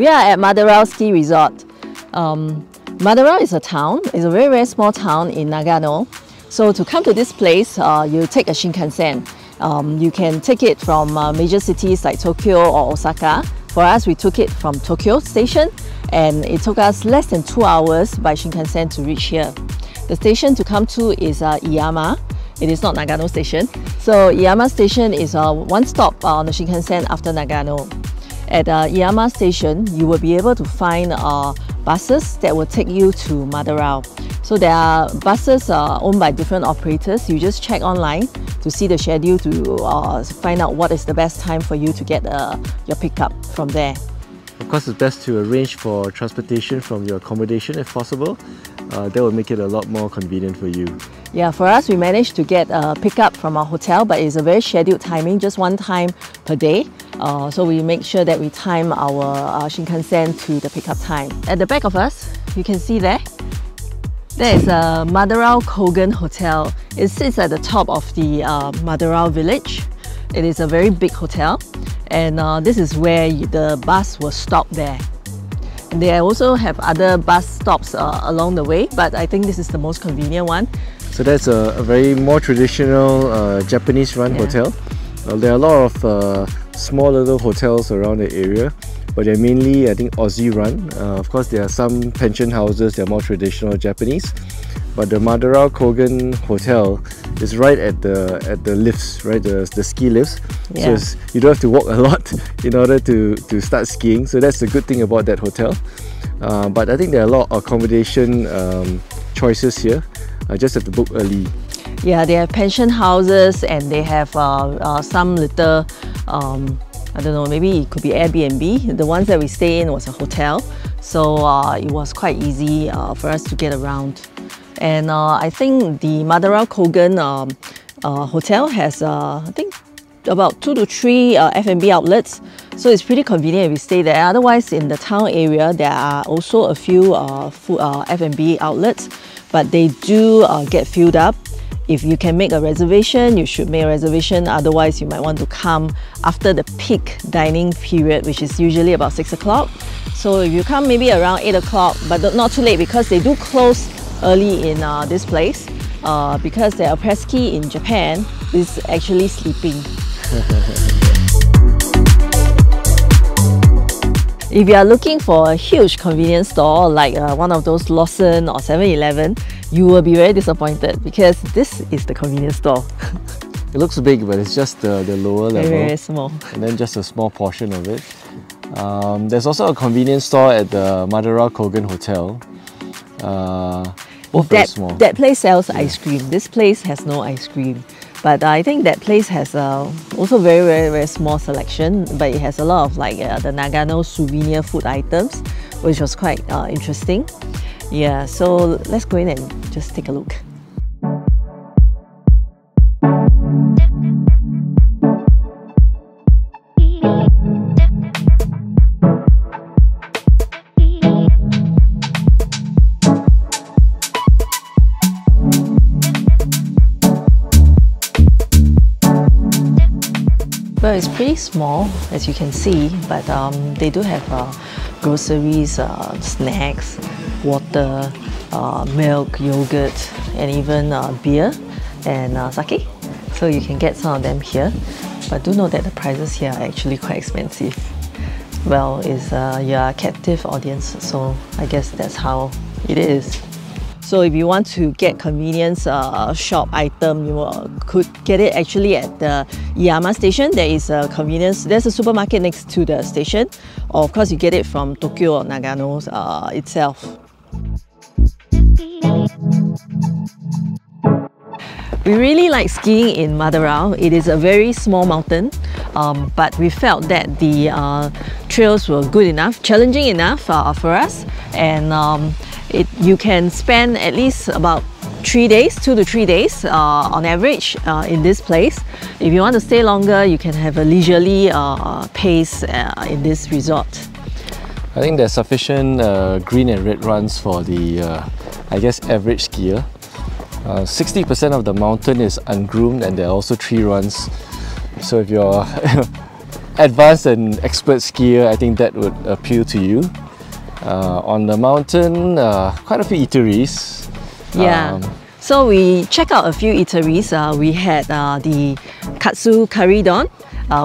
We are at Madarao Ski Resort. Madarao is a town. It's a very, very small town in Nagano. So to come to this place, you take a Shinkansen. You can take it from major cities like Tokyo or Osaka. For us, we took it from Tokyo Station, and it took us less than 2 hours by Shinkansen to reach here. The station to come to is Iyama. It is not Nagano Station. So Iyama Station is one stop on the Shinkansen after Nagano. At Iyama Station, you will be able to find buses that will take you to Madarao. So there are buses owned by different operators. You just check online to see the schedule to find out what is the best time for you to get your pickup from there. Of course, it's best to arrange for transportation from your accommodation if possible. That will make it a lot more convenient for you. Yeah, for us, we managed to get a pickup from our hotel, but it's a very scheduled timing, just one time per day. So we make sure that we time our Shinkansen to the pickup time. At the back of us, you can see there is a Madarao Kogen Hotel. It sits at the top of the Madarao Village. It is a very big hotel, and this is where the bus will stop there. And they also have other bus stops along the way, but I think this is the most convenient one. So that's a very more traditional Japanese-run hotel. There are a lot of small little hotels around the area, but they're mainly, I think, Aussie-run. Of course, there are some pension houses that are more traditional Japanese, but the Madarao Kogen Hotel is right at the lifts, right, the ski lifts. Yeah. So you don't have to walk a lot in order to start skiing. So that's the good thing about that hotel. But I think there are a lot of accommodation choices here. I just have to book early. Yeah, they have pension houses, and they have some little, I don't know, maybe it could be Airbnb. The ones that we stay in was a hotel, so it was quite easy for us to get around. And I think the Madarao Kogen Hotel has, I think, about 2 to 3 F&B outlets, so it's pretty convenient if we stay there. Otherwise, in the town area, there are also a few F&B outlets, but they do get filled up. If you can make a reservation, you should make a reservation. Otherwise, you might want to come after the peak dining period, which is usually about 6 o'clock. So if you come maybe around 8 o'clock, but not too late, because they do close early in this place, because the alpesski in Japan is actually sleeping. If you are looking for a huge convenience store like one of those Lawson or 7-Eleven, you will be very disappointed, because this is the convenience store. It looks big, but it's just the lower level. Very small. And then just a small portion of it. There's also a convenience store at the Madarao Kogen Hotel. Both very small. That place sells ice cream. This place has no ice cream. But I think that place has also very, very, very small selection, but it has a lot of like the Nagano souvenir food items, which was quite interesting. Yeah, so let's go in and just take a look. Well, it's pretty small, as you can see, but they do have groceries, snacks, water, milk, yogurt, and even beer and sake. So you can get some of them here, but do know that the prices here are actually quite expensive. Well, it's your captive audience, so I guess that's how it is. So if you want to get convenience shop item, you could get it actually at the Iyama Station. There is a convenience, there's a supermarket next to the station. Or of course, you get it from Tokyo or Nagano itself. We really like skiing in Madarao. It is a very small mountain, but we felt that the trails were good enough, challenging enough for us. And you can spend at least about 3 days, 2 to 3 days on average in this place. If you want to stay longer, you can have a leisurely pace in this resort. I think there's sufficient green and red runs for the, I guess, average skier. 60% of the mountain is ungroomed, and there are also tree runs. So if you're advanced and expert skier, I think that would appeal to you. On the mountain, quite a few eateries. Yeah. So we checked out a few eateries. We had the katsu curry don,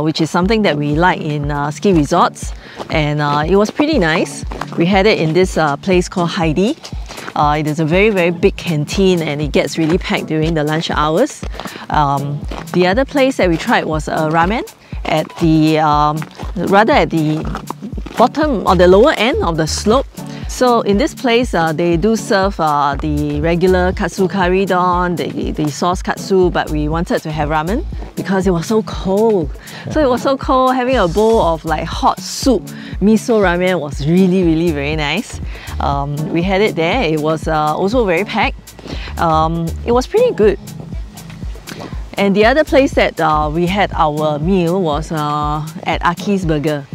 which is something that we like in ski resorts, and it was pretty nice. We had it in this place called Heidi. It is a very big canteen, and it gets really packed during the lunch hours. The other place that we tried was ramen at the bottom or the lower end of the slope. So in this place, they do serve the regular katsu curry don, the sauce katsu, but we wanted to have ramen because it was so cold. So it was so cold, having a bowl of like hot soup, miso ramen was really very nice. We had it there. It was also very packed. It was pretty good. And the other place that we had our meal was at Aki's Burger.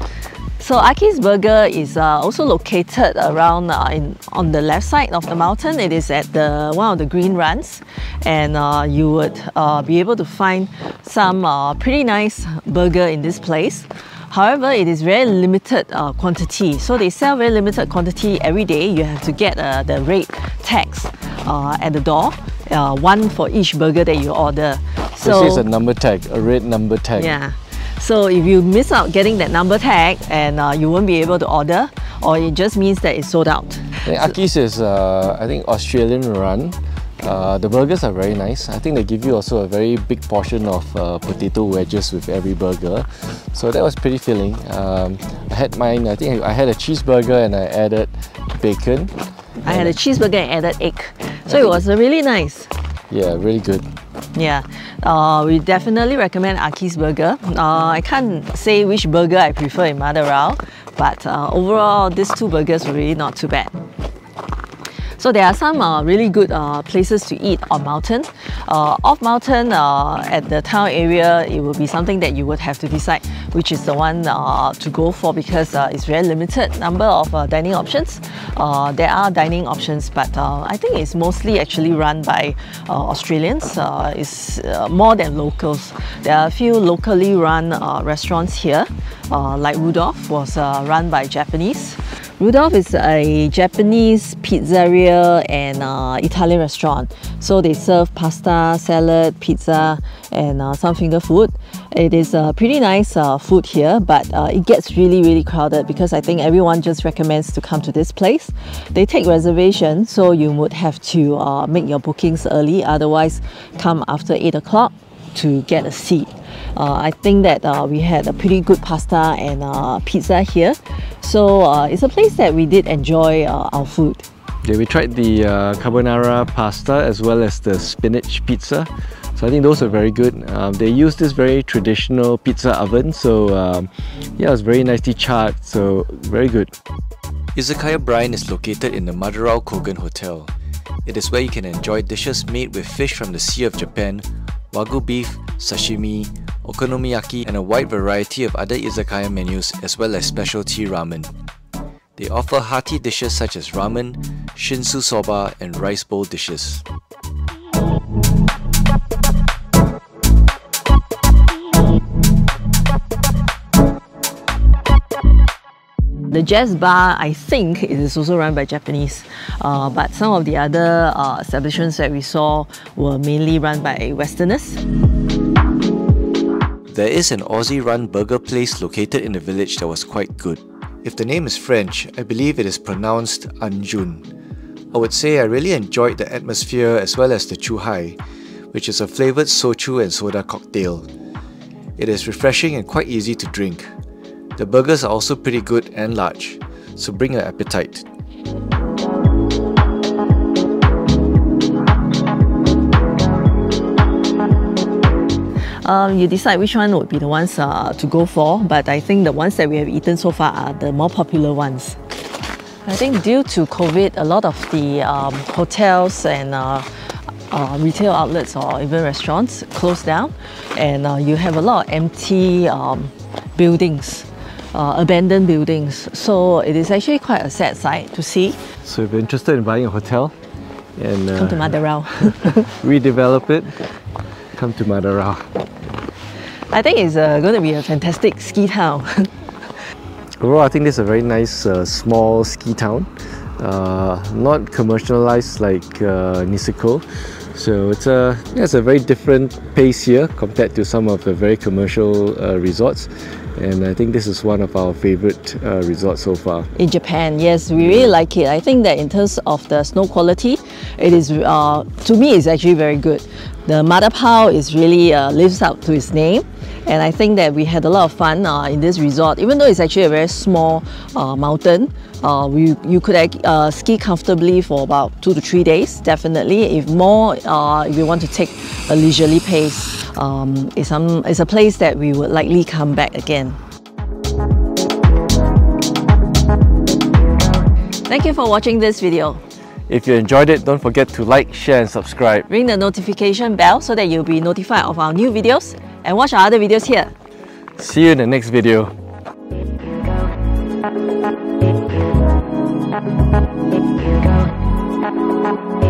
So Aki's Burger is also located around on the left side of the mountain. It is at one of the green runs, and you would be able to find some pretty nice burger in this place. However, it is very limited quantity. So they sell very limited quantity every day. You have to get the rate tags at the door, one for each burger that you order. So this is a number tag, a red number tag. Yeah. So if you miss out getting that number tag, and you won't be able to order, or it just means that it's sold out. Aki's is, I think, Australian run. The burgers are very nice. I think they give you also a very big portion of potato wedges with every burger. So that was pretty filling. I had mine, I think I had a cheeseburger and I added bacon. I had a cheeseburger and added egg. So it was really nice. Yeah, really good. Yeah, we definitely recommend Aki's Burger. I can't say which burger I prefer in Madarao, but overall these two burgers were really not too bad. So there are some really good places to eat on mountain. Off mountain, at the town area, it will be something that you would have to decide which is the one to go for, because it's very limited number of dining options. There are dining options, but I think it's mostly actually run by Australians. It's more than locals. There are a few locally run restaurants here, like Rudolph was run by Japanese. Rudolph is a Japanese pizzeria and Italian restaurant. So they serve pasta, salad, pizza, and some finger food. It is pretty nice food here, but it gets really crowded, because I think everyone just recommends to come to this place. They take reservations, so you would have to make your bookings early, otherwise come after 8 o'clock to get a seat. I think that we had a pretty good pasta and pizza here, so it's a place that we did enjoy our food. Yeah, we tried the carbonara pasta as well as the spinach pizza, so I think those are very good. They use this very traditional pizza oven, so yeah, it was very nicely charred, so very good. Izakaya Brine is located in the Madarao Kogen Hotel. It is where you can enjoy dishes made with fish from the Sea of Japan, Wagyu beef, sashimi, okonomiyaki, and a wide variety of other izakaya menus, as well as specialty ramen. They offer hearty dishes such as ramen, shinsu soba, and rice bowl dishes. The jazz bar, I think, is also run by Japanese, but some of the other establishments that we saw were mainly run by Westerners. There is an Aussie-run burger place located in the village that was quite good. If the name is French, I believe it is pronounced Anjun. I would say I really enjoyed the atmosphere, as well as the Chuhai, which is a flavoured sochu and soda cocktail. It is refreshing and quite easy to drink. The burgers are also pretty good and large, so bring your appetite. You decide which one would be the ones to go for, but I think the ones that we have eaten so far are the more popular ones. I think due to COVID, a lot of the hotels and retail outlets or even restaurants closed down, and you have a lot of empty buildings. Abandoned buildings, so it is actually quite a sad sight to see. So if you're interested in buying a hotel, and come to Madarao. Redevelop it, come to Madarao. I think it's going to be a fantastic ski town. Overall, I think this is a very nice small ski town. Not commercialized like Niseko. So it's a very different pace here compared to some of the very commercial resorts, and I think this is one of our favorite resorts so far. In Japan, yes, we really like it. I think that in terms of the snow quality, it is, to me, it's actually very good. The Madarao is really lives up to its name, and I think that we had a lot of fun in this resort. Even though it's actually a very small mountain, you could ski comfortably for about 2 to 3 days, definitely. If more, if you want to take a leisurely pace, it's a place that we would likely come back again. Thank you for watching this video. If you enjoyed it, don't forget to like, share and subscribe. Ring the notification bell so that you'll be notified of our new videos, and watch our other videos here. See you in the next video. Thank you.